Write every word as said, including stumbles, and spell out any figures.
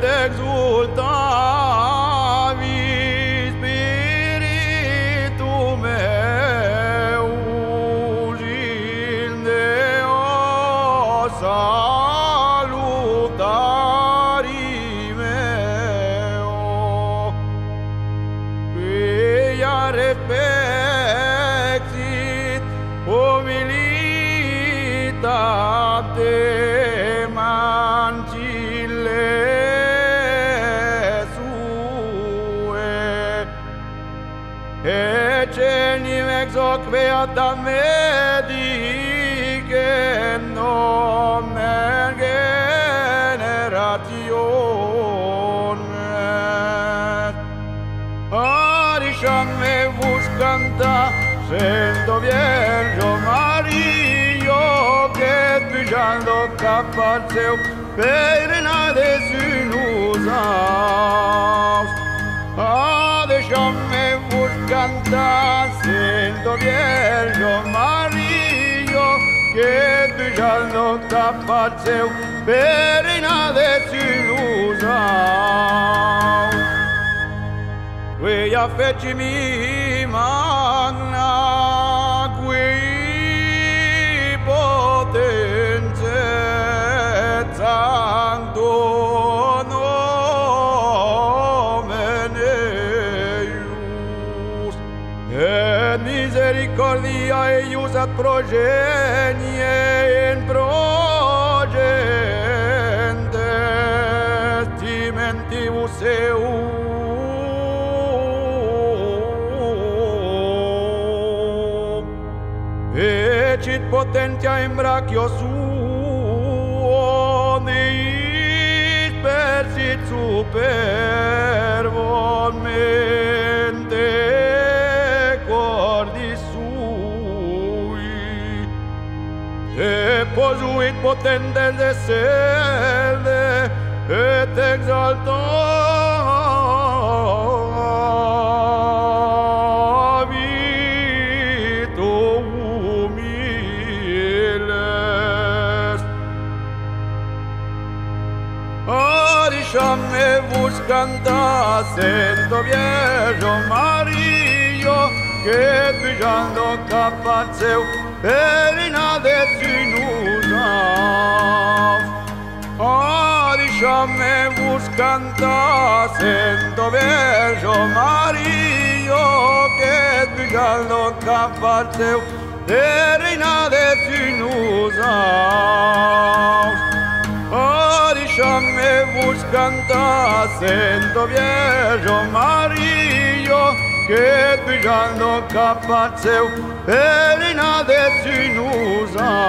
te exulta, Espíritu meu, unde o salutari meu, via respectit humilitate. Ecce nim ex hoc beata me dicen nomen generationes. Arisha me vos canta, sento Vierjo Maria, che pujando cap al seu perinades unus aus. Arisha me canta, siento Vierjo Maria, que pujando cap al seu perinades unus aus. Via feci mi magna qui potentia sancto nomen eius, et misericordia eius ad progenie in progentes timentibus eus. Ecit potentia in brachio suo, dispersit superbum mente cordis sui, deposuit potentes de sede, et exalto me vos canta, sento Vierjo Maria, que pujando cap al seu perinades unus aus. Arisha me vos canta, sento Vierjo Maria, que pujando cap al seu perinades unus aus. Arisha me vos canta, sento Vierjo Maria, che pujando cap al seu perinades unus aus.